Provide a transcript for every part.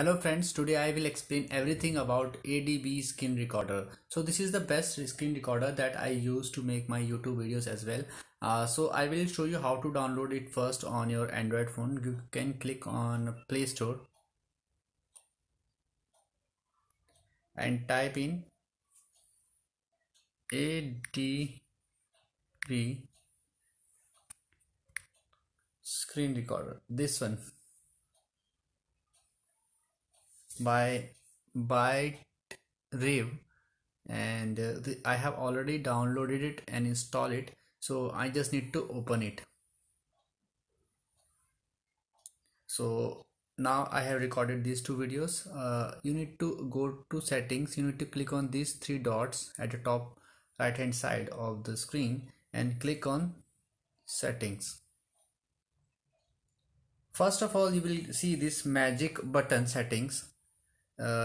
Hello friends, today I will explain everything about ADV Screen Recorder. So this is the best screen recorder that I use to make my YouTube videos as well. So I will show you how to download it first on your Android phone. You can click on Playstore and type in ADV Screen Recorder, this one, by ByteRev, and I have already downloaded it and installed it, so I just need to open it. So now I have recorded these two videos. You need to go to settings, you need to click on these three dots at the top right hand side of the screen and click on settings. First of all, you will see this magic button, settings.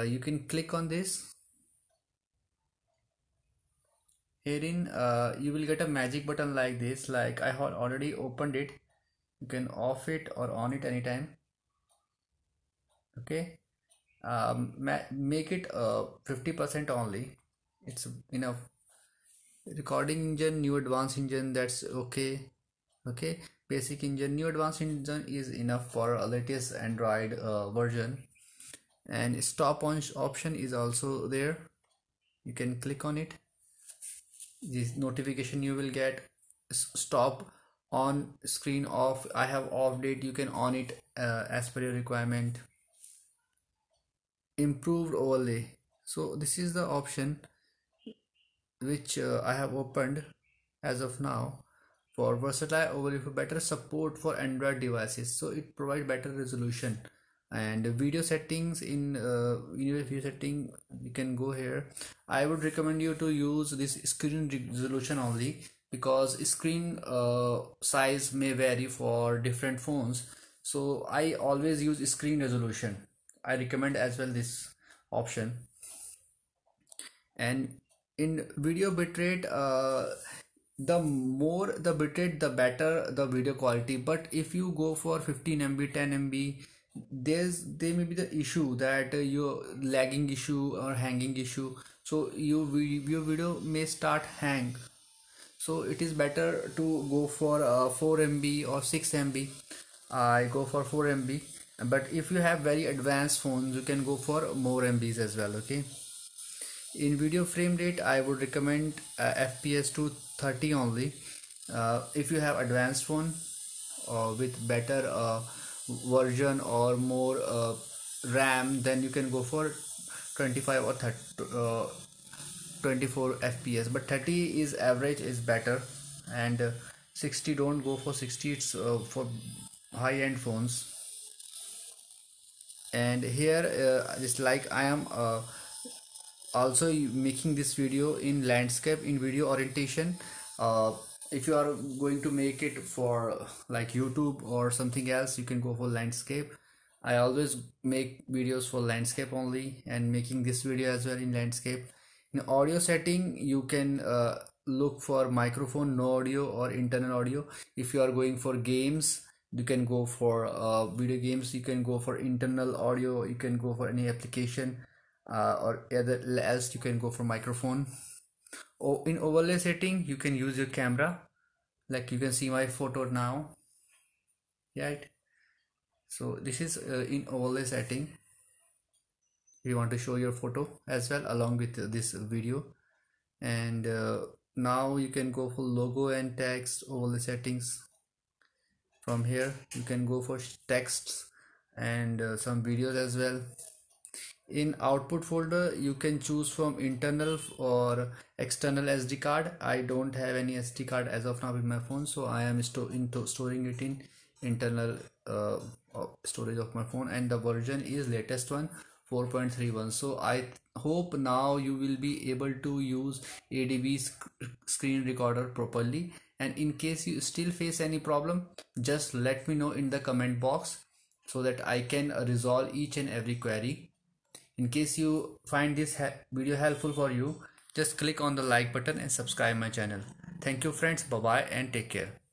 You can click on this. Herein you will get a magic button like this. Like I have already opened it. You can off it or on it anytime. Okay, make it 50% only. It's enough. Recording engine, new advanced engine, that's okay. Okay, basic engine, new advanced engine is enough for latest Android version. And stop on option is also there. You can click on it. This notification you will get, stop on screen off. I have off date. You can on it as per your requirement. Improved overlay. So this is the option which I have opened as of now. For versatile overlay for better support for Android devices, so it provides better resolution. And video settings, in video setting you can go here. I would recommend you to use this screen resolution only, because screen size may vary for different phones. So I always use screen resolution. I recommend as well this option. And in video bitrate, the more the bitrate the better the video quality, but if you go for 15 MB, 10 MB, there may be the issue that your lagging issue or hanging issue, so your video may start hang. So it is better to go for 4 MB or 6 MB. I go for 4 MB, but if you have very advanced phones you can go for more MBs as well. Okay, in video frame rate I would recommend FPS to 30 only. If you have advanced phone with better version or more RAM, then you can go for 25 or 24 FPS, but 30 is average, is better. And 60, don't go for 60, it's for high-end phones. And here just like I am also making this video in landscape, in video orientation. If you are going to make it for like YouTube or something else, you can go for landscape. I always make videos for landscape only, and making this video as well in landscape. In audio setting you can look for microphone, no audio or internal audio. If you are going for games, you can go for video games, you can go for internal audio, you can go for any application. Or either else you can go for microphone. In overlay setting you can use your camera, like you can see my photo now, right? So this is in overlay setting. If you want to show your photo as well along with this video. And now you can go for logo and text overlay settings. From here you can go for texts and some videos as well. In output folder you can choose from internal or external SD card. I don't have any SD card as of now with my phone, so I am storing it in internal storage of my phone. And the version is latest one, 4.31. so I hope now you will be able to use ADV Screen Recorder properly. And in case you still face any problem, just let me know in the comment box so that I can resolve each and every query. In case you find this video helpful for you, just click on the like button and subscribe my channel. Thank you friends, bye bye and take care.